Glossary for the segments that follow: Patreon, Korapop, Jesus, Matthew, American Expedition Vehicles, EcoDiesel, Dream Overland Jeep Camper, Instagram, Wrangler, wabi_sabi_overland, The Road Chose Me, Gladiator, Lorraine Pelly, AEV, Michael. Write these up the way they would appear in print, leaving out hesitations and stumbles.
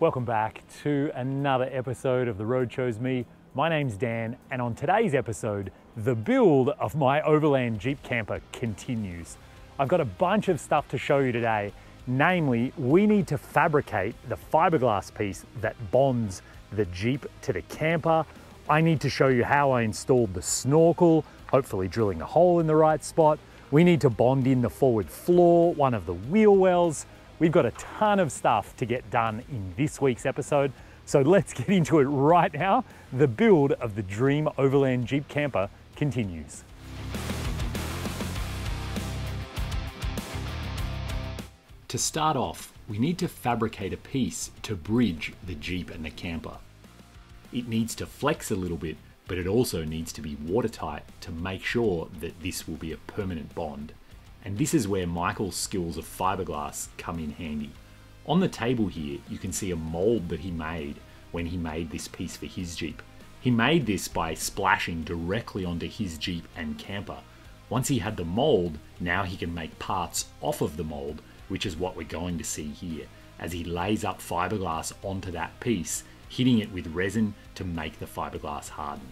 Welcome back to another episode of The Road Chose Me. My name's Dan, and on today's episode, the build of my Overland Jeep Camper continues. I've got a bunch of stuff to show you today. Namely, we need to fabricate the fiberglass piece that bonds the Jeep to the camper. I need to show you how I installed the snorkel, hopefully drilling a hole in the right spot. We need to bond in the forward floor, one of the wheel wells. We've got a ton of stuff to get done in this week's episode, so let's get into it right now. The build of the Dream Overland Jeep Camper continues. To start off, we need to fabricate a piece to bridge the Jeep and the camper. It needs to flex a little bit, but it also needs to be watertight to make sure that this will be a permanent bond. And this is where Michael's skills of fiberglass come in handy. On the table here, you can see a mold that he made when he made this piece for his Jeep. He made this by splashing directly onto his Jeep and camper. Once he had the mold, now he can make parts off of the mold, which is what we're going to see here, as he lays up fiberglass onto that piece, hitting it with resin to make the fiberglass harden.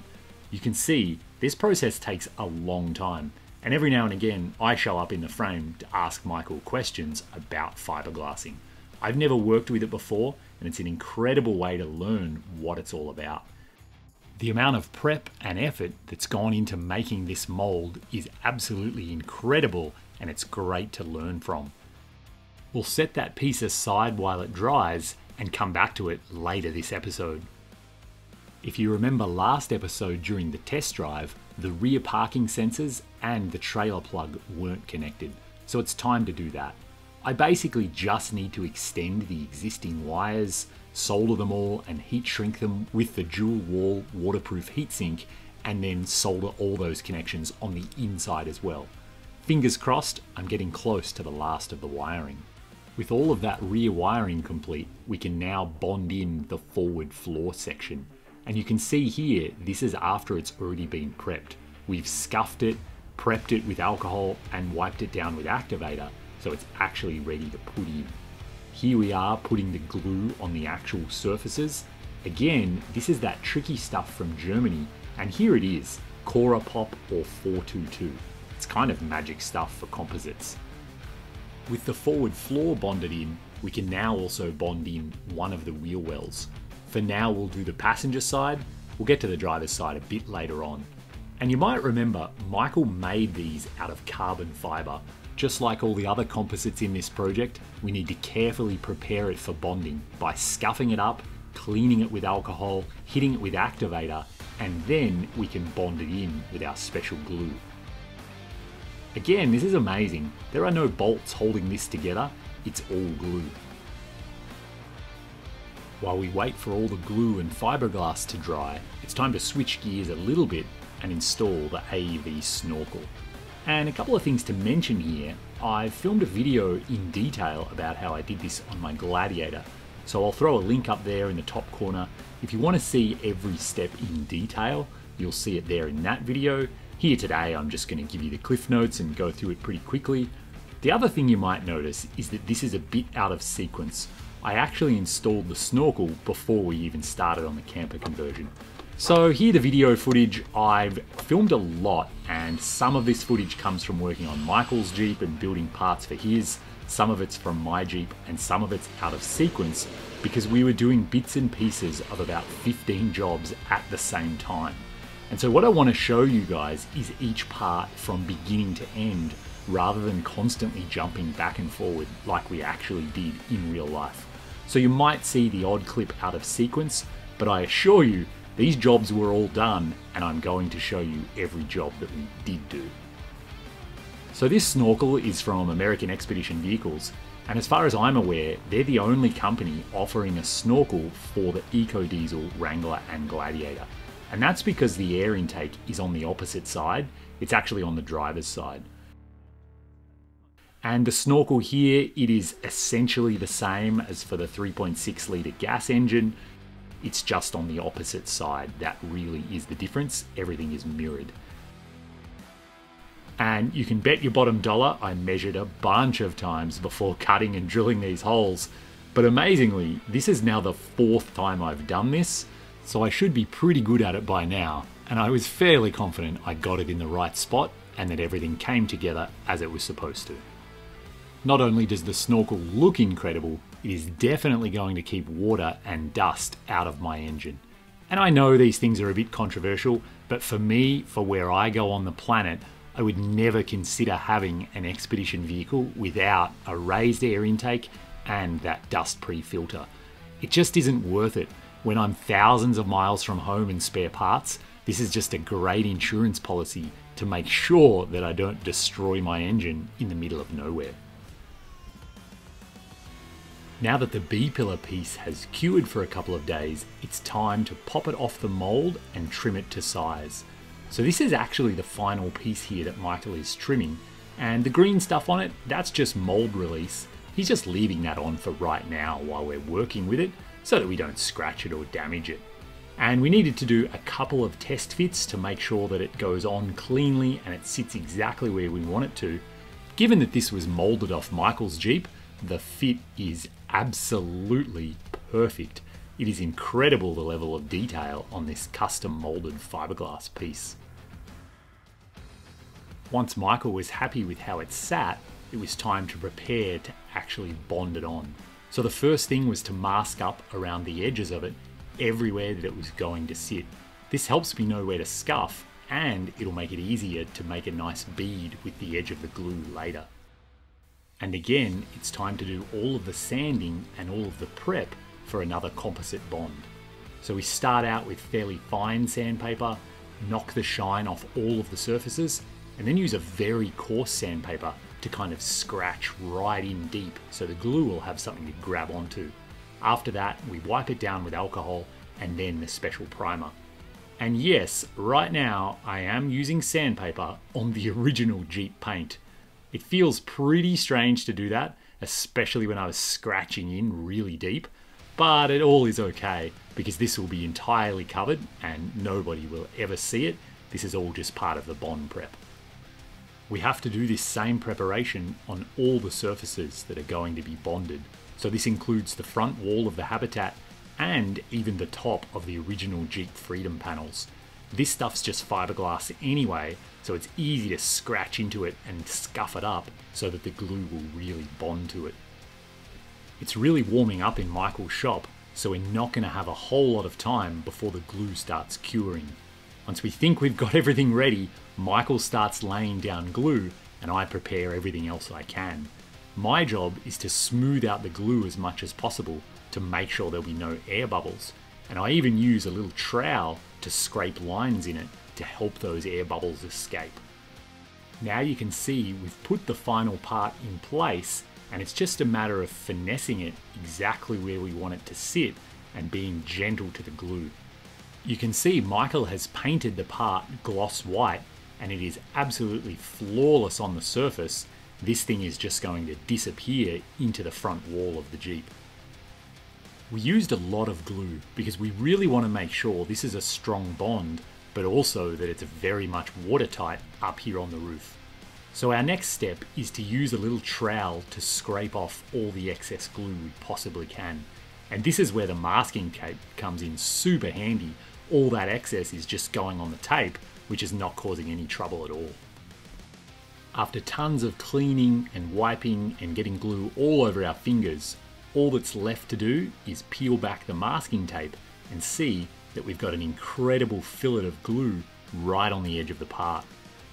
You can see this process takes a long time. And every now and again, I show up in the frame to ask Michael questions about fiberglassing. I've never worked with it before, and it's an incredible way to learn what it's all about. The amount of prep and effort that's gone into making this mold is absolutely incredible, and it's great to learn from. We'll set that piece aside while it dries and come back to it later this episode. If you remember last episode during the test drive, the rear parking sensors and the trailer plug weren't connected, so it's time to do that. I basically just need to extend the existing wires, solder them all and heat shrink them with the dual wall waterproof heatsink, and then solder all those connections on the inside as well. Fingers crossed, I'm getting close to the last of the wiring. With all of that rear wiring complete, we can now bond in the forward floor section. And you can see here, this is after it's already been prepped. We've scuffed it, prepped it with alcohol, and wiped it down with activator, so it's actually ready to put in. Here we are putting the glue on the actual surfaces. Again, this is that tricky stuff from Germany, and here it is, Korapop or 422. It's kind of magic stuff for composites. With the forward floor bonded in, we can now also bond in one of the wheel wells. For now, we'll do the passenger side. We'll get to the driver's side a bit later on. And you might remember, Michael made these out of carbon fiber. Just like all the other composites in this project, we need to carefully prepare it for bonding by scuffing it up, cleaning it with alcohol, hitting it with activator, and then we can bond it in with our special glue. Again, this is amazing. There are no bolts holding this together. It's all glue. While we wait for all the glue and fiberglass to dry, it's time to switch gears a little bit and install the AEV snorkel. And a couple of things to mention here, I filmed a video in detail about how I did this on my Gladiator, so I'll throw a link up there in the top corner. If you want to see every step in detail, you'll see it there in that video. Here today, I'm just going to give you the cliff notes and go through it pretty quickly. The other thing you might notice is that this is a bit out of sequence. I actually installed the snorkel before we even started on the camper conversion. So here the video footage, I've filmed a lot, and some of this footage comes from working on Michael's Jeep and building parts for his, some of it's from my Jeep, and some of it's out of sequence because we were doing bits and pieces of about 15 jobs at the same time. And so what I want to show you guys is each part from beginning to end, rather than constantly jumping back and forward like we actually did in real life. So you might see the odd clip out of sequence, but I assure you, these jobs were all done, and I'm going to show you every job that we did do. So this snorkel is from American Expedition Vehicles, and as far as I'm aware, they're the only company offering a snorkel for the EcoDiesel, Wrangler and Gladiator. And that's because the air intake is on the opposite side, it's actually on the driver's side. And the snorkel here, it is essentially the same as for the 3.6 litre gas engine. It's just on the opposite side. That really is the difference. Everything is mirrored. And you can bet your bottom dollar I measured a bunch of times before cutting and drilling these holes. But amazingly, this is now the fourth time I've done this, so I should be pretty good at it by now. And I was fairly confident I got it in the right spot and that everything came together as it was supposed to. Not only does the snorkel look incredible, it is definitely going to keep water and dust out of my engine. And I know these things are a bit controversial, but for me, for where I go on the planet, I would never consider having an expedition vehicle without a raised air intake and that dust pre-filter. It just isn't worth it. When I'm thousands of miles from home and spare parts, this is just a great insurance policy to make sure that I don't destroy my engine in the middle of nowhere. Now that the B-pillar piece has cured for a couple of days, it's time to pop it off the mold and trim it to size. So this is actually the final piece here that Michael is trimming, and the green stuff on it, that's just mold release. He's just leaving that on for right now while we're working with it so that we don't scratch it or damage it. And we needed to do a couple of test fits to make sure that it goes on cleanly and it sits exactly where we want it to. Given that this was molded off Michael's Jeep, the fit is absolutely perfect. It is incredible the level of detail on this custom molded fiberglass piece. Once Michael was happy with how it sat, it was time to prepare to actually bond it on. So the first thing was to mask up around the edges of it everywhere that it was going to sit. This helps me know where to scuff, and it'll make it easier to make a nice bead with the edge of the glue later. And again, it's time to do all of the sanding and all of the prep for another composite bond. So we start out with fairly fine sandpaper, knock the shine off all of the surfaces, and then use a very coarse sandpaper to kind of scratch right in deep so the glue will have something to grab onto. After that, we wipe it down with alcohol and then the special primer. And yes, right now I am using sandpaper on the original Jeep paint. It feels pretty strange to do that, especially when I was scratching in really deep, but it all is okay because this will be entirely covered and nobody will ever see it. This is all just part of the bond prep. We have to do this same preparation on all the surfaces that are going to be bonded. So this includes the front wall of the habitat and even the top of the original Jeep Freedom panels. This stuff's just fiberglass anyway, so it's easy to scratch into it and scuff it up so that the glue will really bond to it. It's really warming up in Michael's shop, so we're not going to have a whole lot of time before the glue starts curing. Once we think we've got everything ready, Michael starts laying down glue and I prepare everything else I can. My job is to smooth out the glue as much as possible to make sure there'll be no air bubbles. And I even use a little trowel to scrape lines in it to help those air bubbles escape. Now you can see we've put the final part in place and it's just a matter of finessing it exactly where we want it to sit and being gentle to the glue. You can see Michael has painted the part gloss white and it is absolutely flawless on the surface. This thing is just going to disappear into the front wall of the Jeep. We used a lot of glue because we really want to make sure this is a strong bond, but also that it's very much watertight up here on the roof. So our next step is to use a little trowel to scrape off all the excess glue we possibly can. And this is where the masking tape comes in super handy. All that excess is just going on the tape, which is not causing any trouble at all. After tons of cleaning and wiping and getting glue all over our fingers, all that's left to do is peel back the masking tape and see that we've got an incredible fillet of glue right on the edge of the part.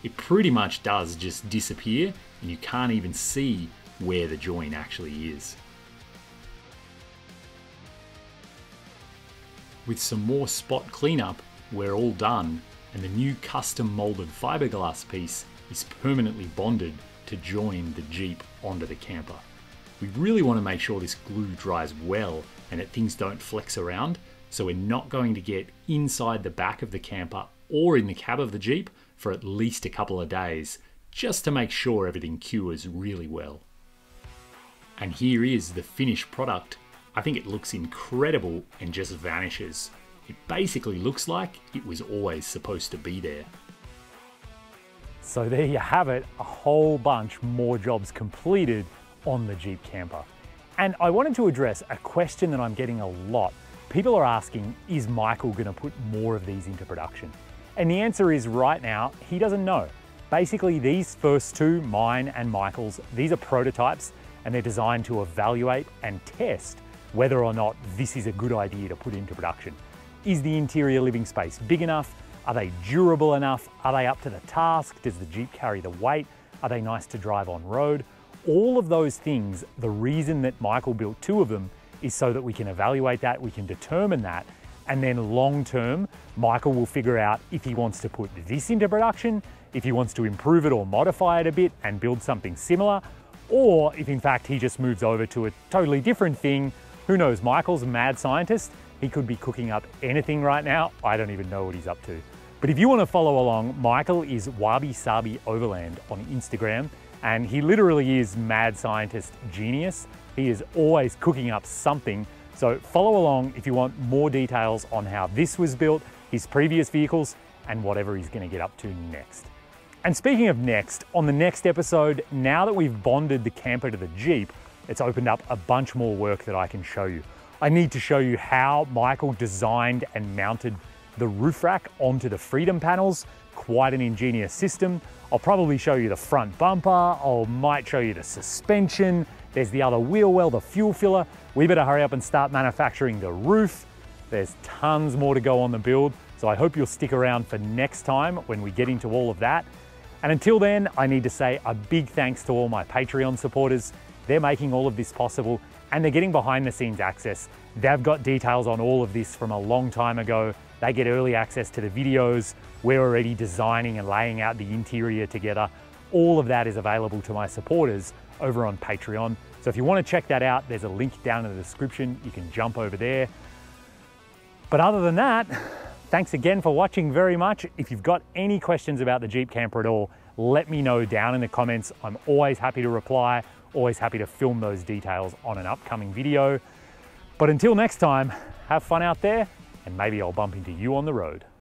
It pretty much does just disappear and you can't even see where the join actually is. With some more spot cleanup, we're all done and the new custom molded fiberglass piece is permanently bonded to join the Jeep onto the camper. We really want to make sure this glue dries well and that things don't flex around, so we're not going to get inside the back of the camper or in the cab of the Jeep for at least a couple of days, just to make sure everything cures really well. And here is the finished product. I think it looks incredible and just vanishes. It basically looks like it was always supposed to be there. So there you have it, a whole bunch more jobs completed on the Jeep camper. And I wanted to address a question that I'm getting a lot. People are asking, is Michael going to put more of these into production? And the answer is right now, he doesn't know. Basically, these first two, mine and Michael's, these are prototypes and they're designed to evaluate and test whether or not this is a good idea to put into production. Is the interior living space big enough? Are they durable enough? Are they up to the task? Does the Jeep carry the weight? Are they nice to drive on road? All of those things, the reason that Michael built two of them is so that we can evaluate that, we can determine that, and then long-term, Michael will figure out if he wants to put this into production, if he wants to improve it or modify it a bit and build something similar, or if in fact he just moves over to a totally different thing. Who knows? Michael's a mad scientist. He could be cooking up anything right now. I don't even know what he's up to. But if you want to follow along, Michael is wabi_sabi_overland on Instagram. And he literally is mad scientist genius. He is always cooking up something. So follow along if you want more details on how this was built, his previous vehicles, and whatever he's gonna get up to next. And speaking of next, on the next episode, now that we've bonded the camper to the Jeep, it's opened up a bunch more work that I can show you. I need to show you how Michael designed and mounted the roof rack onto the Freedom panels. Quite an ingenious system. I'll probably show you the front bumper, I might show you the suspension, there's the other wheel well, the fuel filler. We better hurry up and start manufacturing the roof. There's tons more to go on the build, so I hope you'll stick around for next time when we get into all of that. And until then, I need to say a big thanks to all my Patreon supporters. They're making all of this possible and they're getting behind the scenes access. They've got details on all of this from a long time ago. They get early access to the videos. We're already designing and laying out the interior together. All of that is available to my supporters over on Patreon. So if you want to check that out, there's a link down in the description. You can jump over there. But other than that, thanks again for watching very much. If you've got any questions about the Jeep camper at all, let me know down in the comments. I'm always happy to reply, always happy to film those details on an upcoming video. But until next time, have fun out there. And maybe I'll bump into you on the road.